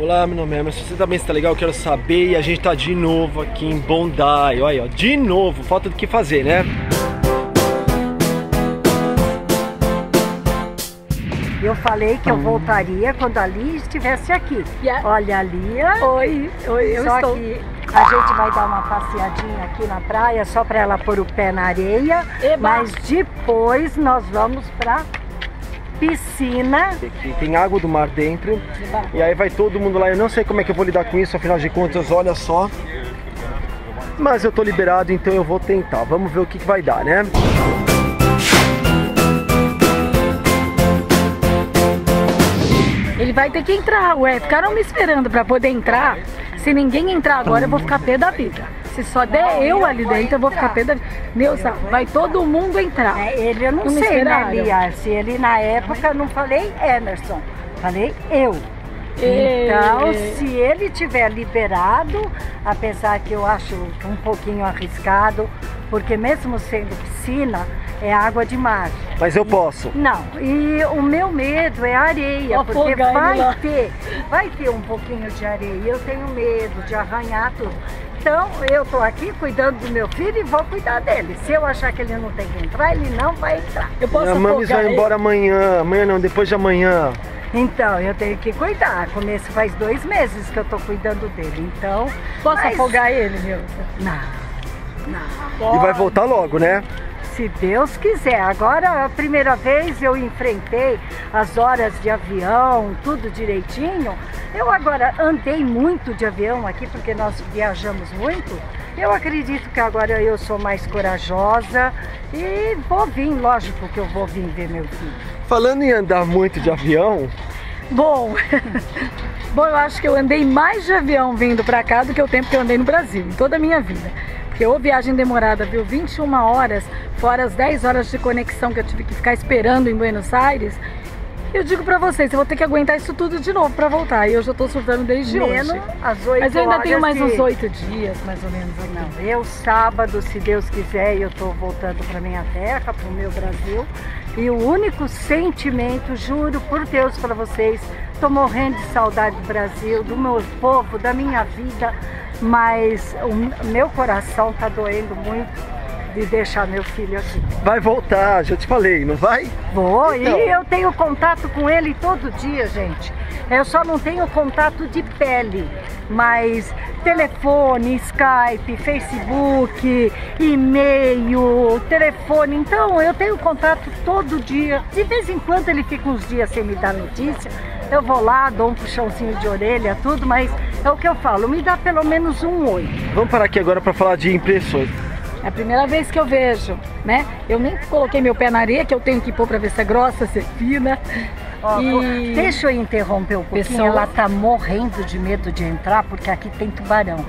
Olá, meu nome é Emerson, você também está legal? Eu quero saber, e a gente tá de novo aqui em Bondi. Olha aí, ó, de novo, falta do que fazer, né? Eu falei que eu voltaria quando a Lia estivesse aqui. Yeah. Olha, a Lia... Oi, oi, eu estou. Só que a gente vai dar uma passeadinha aqui na praia, só para ela pôr o pé na areia. Eba. Mas depois nós vamos pra piscina. Aqui tem água do mar dentro. Eba. E aí vai todo mundo lá. Eu não sei como é que eu vou lidar com isso, afinal de contas, olha só. Mas eu tô liberado, então eu vou tentar. Vamos ver o que vai dar, né? Ele vai ter que entrar, ué, ficaram me esperando pra poder entrar. Se ninguém entrar agora, eu vou ficar pé da vida. Se só der eu ali dentro, eu vou ficar pé da vida. Neusa, vai todo mundo entrar. É, ele eu não sei, né, Lia? Se ele na época, eu não falei Emerson, falei eu. Então, se ele tiver liberado, apesar que eu acho um pouquinho arriscado, porque mesmo sendo piscina, é água de mar. Mas eu posso? Não, e o meu medo é a areia, porque vai ter um pouquinho de areia, eu tenho medo de arranhar tudo. Então, eu tô aqui cuidando do meu filho e vou cuidar dele. Se eu achar que ele não tem que entrar, ele não vai entrar. Eu posso afogar ele? A mamis vai embora amanhã, amanhã não, depois de amanhã. Então, eu tenho que cuidar. Começo faz 2 meses que eu tô cuidando dele, então... Posso afogar ele, meu? Não, não. E vai voltar logo, né? Se Deus quiser. Agora, a primeira vez eu enfrentei as horas de avião, tudo direitinho. Eu agora andei muito de avião aqui, porque nós viajamos muito. Eu acredito que agora eu sou mais corajosa e vou vir, lógico que eu vou vir ver meu filho. Falando em andar muito de avião... Bom, bom, eu acho que eu andei mais de avião vindo pra cá do que o tempo que eu andei no Brasil, em toda a minha vida. Porque ou viagem demorada, viu, 21 horas, fora as 10 horas de conexão que eu tive que ficar esperando em Buenos Aires. Eu digo pra vocês, eu vou ter que aguentar isso tudo de novo pra voltar. E hoje eu tô surtando desde hoje. As 8 Mas eu ainda tenho mais uns 8 dias, mais ou menos. Aqui. Não, eu sábado, se Deus quiser, eu tô voltando pra minha terra, pro meu Brasil. E o único sentimento, juro por Deus pra vocês, tô morrendo de saudade do Brasil, do meu povo, da minha vida. Mas o meu coração tá doendo muito. De deixar meu filho aqui. Vai voltar, já te falei, não vai? Vou, então. E eu tenho contato com ele todo dia, gente. Eu só não tenho contato de pele, mas telefone, Skype, Facebook, e-mail, telefone. Então eu tenho contato todo dia. De vez em quando ele fica uns dias sem me dar notícia. Eu vou lá, dou um puxãozinho de orelha, tudo, mas é o que eu falo, me dá pelo menos um oi. Vamos parar aqui agora para falar de impressões. É a primeira vez que eu vejo, né? Eu nem coloquei meu pé na areia, que eu tenho que pôr pra ver se é grossa, se é fina. Ó, e... Deixa eu interromper um pouquinho. Pessoal... Ela tá morrendo de medo de entrar, porque aqui tem tubarão.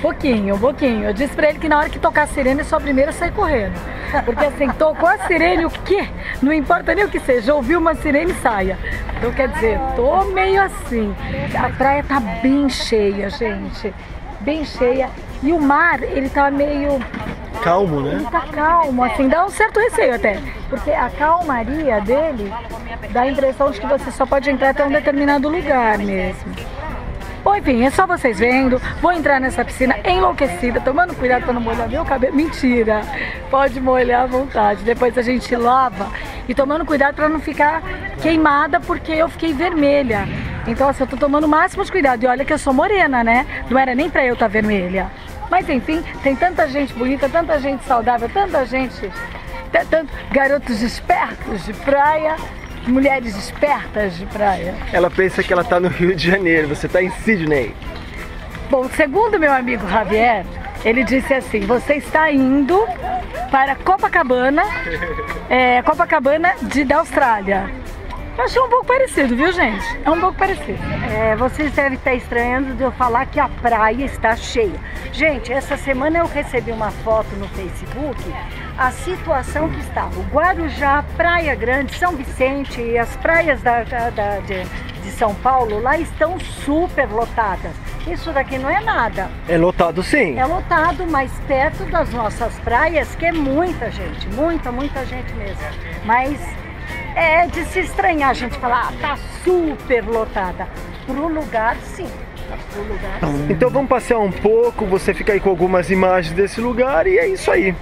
Pouquinho, pouquinho. Eu disse pra ele que na hora que tocar a sirene, é só primeiro sair correndo. Porque assim, tocou a sirene, o quê? Não importa nem o que seja, ouviu uma sirene e saia. Então quer dizer, tô meio assim. A praia tá bem cheia, gente. Bem cheia. E o mar, ele tá meio... Calmo, né? Ele tá calmo, assim, dá um certo receio até. Porque a calmaria dele dá a impressão de que você só pode entrar até um determinado lugar mesmo. Bom, enfim, é só vocês vendo. Vou entrar nessa piscina enlouquecida, tomando cuidado pra não molhar meu cabelo. Mentira! Pode molhar à vontade. Depois a gente lava. E tomando cuidado pra não ficar queimada, porque eu fiquei vermelha. Então, assim, eu tô tomando o máximo de cuidado. E olha que eu sou morena, né? Não era nem pra eu estar vermelha. Mas, enfim, tem tanta gente bonita, tanta gente saudável, tanta gente... Garotos espertos de praia, mulheres espertas de praia. Ela pensa que ela tá no Rio de Janeiro, você tá em Sydney. Bom, segundo meu amigo Javier, ele disse assim, você está indo para Copacabana, Copacabana da Austrália. Eu achei um pouco parecido, viu, gente? É um pouco parecido. É, vocês devem estar estranhando de eu falar que a praia está cheia. Gente, essa semana eu recebi uma foto no Facebook, a situação que estava. O Guarujá, Praia Grande, São Vicente e as praias de São Paulo lá estão super lotadas. Isso daqui não é nada. É lotado, sim. É lotado, mas perto das nossas praias, que é muita gente. Muita, muita gente mesmo. Mas... É de se estranhar a gente falar, tá super lotada. Pro lugar, sim. Pro lugar, sim. Então vamos passear um pouco, você fica aí com algumas imagens desse lugar e é isso aí.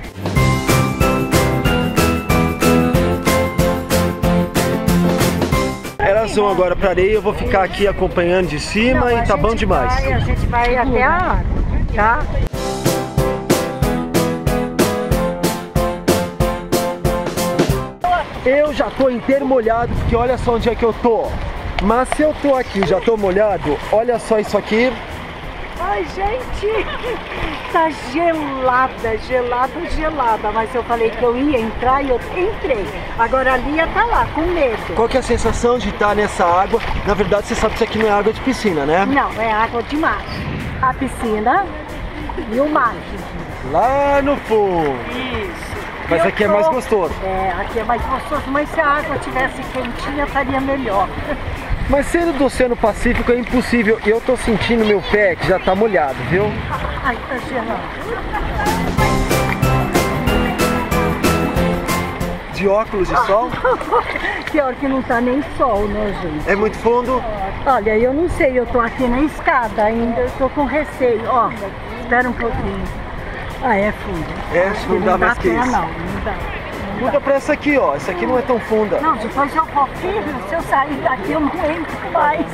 Elas vão agora pra areia, eu vou ficar aqui acompanhando de cima. Não, e tá bom demais. A gente vai até a água, tá? Eu já tô inteiro molhado, porque olha só onde é que eu tô. Mas se eu tô aqui, já tô molhado, olha só isso aqui. Ai, gente, tá gelada, gelada, gelada. Mas eu falei que eu ia entrar e eu entrei. Agora a Lia tá lá, com medo. Qual que é a sensação de estar nessa água? Na verdade, você sabe que isso aqui não é água de piscina, né? Não, é água de mar. A piscina e o mar. Lá no fundo. Isso. Mas aqui é mais gostoso. É, aqui é mais gostoso, mas se a água tivesse quentinha, estaria melhor. Mas sendo do Oceano Pacífico é impossível, eu tô sentindo meu pé que já tá molhado, viu? Ai, tá gelado. De óculos de sol? Pior que não tá nem sol, né, gente? É muito fundo? Olha, eu não sei, eu tô aqui na escada ainda, eu tô com receio, ó, espera um pouquinho. Ah, é fundo. É, acho não dá mais que isso. Não, não dá. Muda pra essa aqui, ó. Essa aqui não é tão funda. Não, depois eu vou, filho, se eu sair daqui eu não entro mais.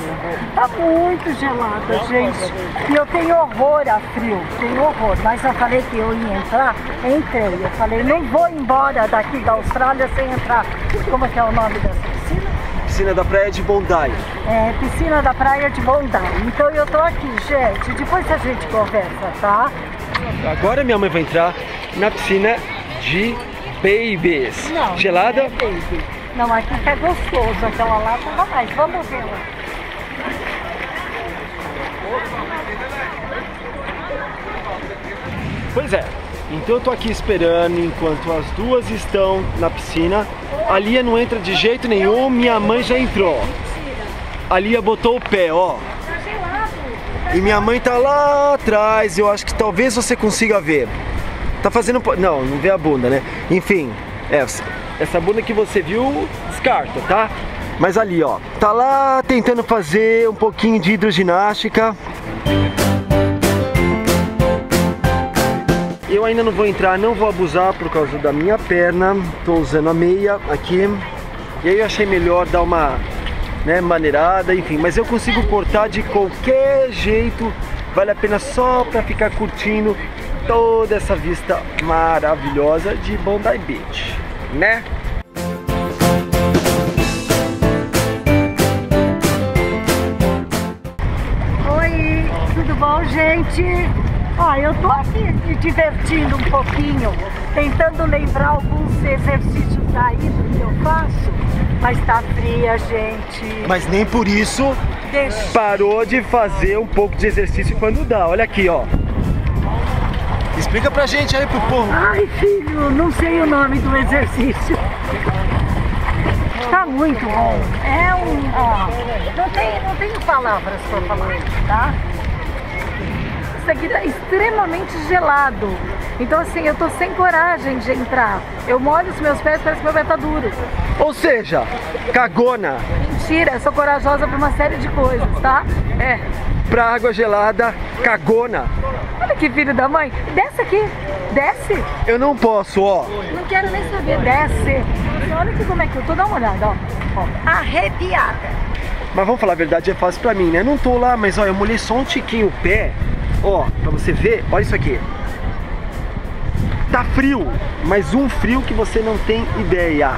Tá muito gelada, gente. E eu tenho horror a frio, tenho horror. Mas eu falei que eu ia entrar, entrei. Eu falei, não vou embora daqui da Austrália sem entrar. Como é que é o nome dessa piscina? Piscina da Praia de Bondi. É, Piscina da Praia de Bondi. Então eu tô aqui, gente. Depois a gente conversa, tá? Agora minha mãe vai entrar na piscina de... Babies. Não, gelada? Não, é baby. Não, aqui tá gostoso, aquela lá tava mais. Vamos ver lá. Pois é, então eu tô aqui esperando enquanto as duas estão na piscina. A Lia não entra de jeito nenhum, minha mãe já entrou. A Lia botou o pé, ó. E minha mãe tá lá atrás, eu acho que talvez você consiga ver. Tá fazendo... Não, não vê a bunda, né? Enfim, essa bunda que você viu, descarta, tá? Mas ali, ó, tá lá tentando fazer um pouquinho de hidroginástica. Eu ainda não vou entrar, não vou abusar por causa da minha perna. Tô usando a meia aqui. E aí eu achei melhor dar uma, né, maneirada, enfim. Mas eu consigo cortar de qualquer jeito. Vale a pena só pra ficar curtindo toda essa vista maravilhosa de Bondi Beach, né? Oi, tudo bom, gente? Ó, eu tô aqui me divertindo um pouquinho, tentando lembrar alguns exercícios aí que eu faço, mas tá fria, gente. Mas nem por isso parou de fazer um pouco de exercício quando dá. Olha aqui, ó. Explica pra gente aí pro povo. Ai, filho, não sei o nome do exercício. Tá muito bom. É um... Ó, não tenho palavras pra falar, tá? Isso aqui tá extremamente gelado. Então, assim, eu tô sem coragem de entrar. Eu molho os meus pés, parece que meu pé tá duro. Ou seja, cagona. Mentira, eu sou corajosa pra uma série de coisas, tá? É. Pra água gelada, cagona. Olha que filho da mãe. Desce aqui. Desce. Eu não posso, ó. Não quero nem saber. Desce. Olha aqui como é que eu tô. Dá uma olhada, ó. Arrepiada. Mas vamos falar a verdade, é fácil pra mim, né? Não tô lá, mas ó, eu molhei só um tiquinho o pé. Ó, pra você ver. Olha isso aqui. Tá frio. Mas um frio que você não tem ideia.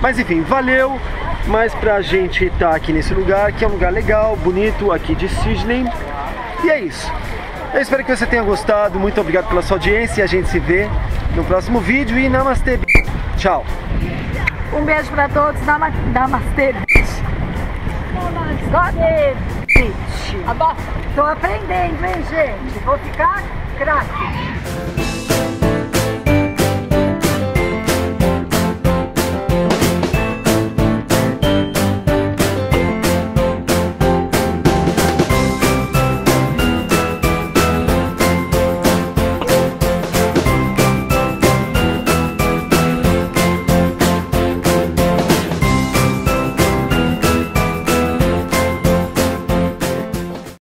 Mas enfim, valeu, mas pra gente estar aqui nesse lugar, que é um lugar legal, bonito, aqui de Sydney. E é isso. Eu espero que você tenha gostado, muito obrigado pela sua audiência e a gente se vê no próximo vídeo e namastê. Tchau. Um beijo pra todos, namastê. Namastê. Tô aprendendo, hein, gente? Vou ficar craque.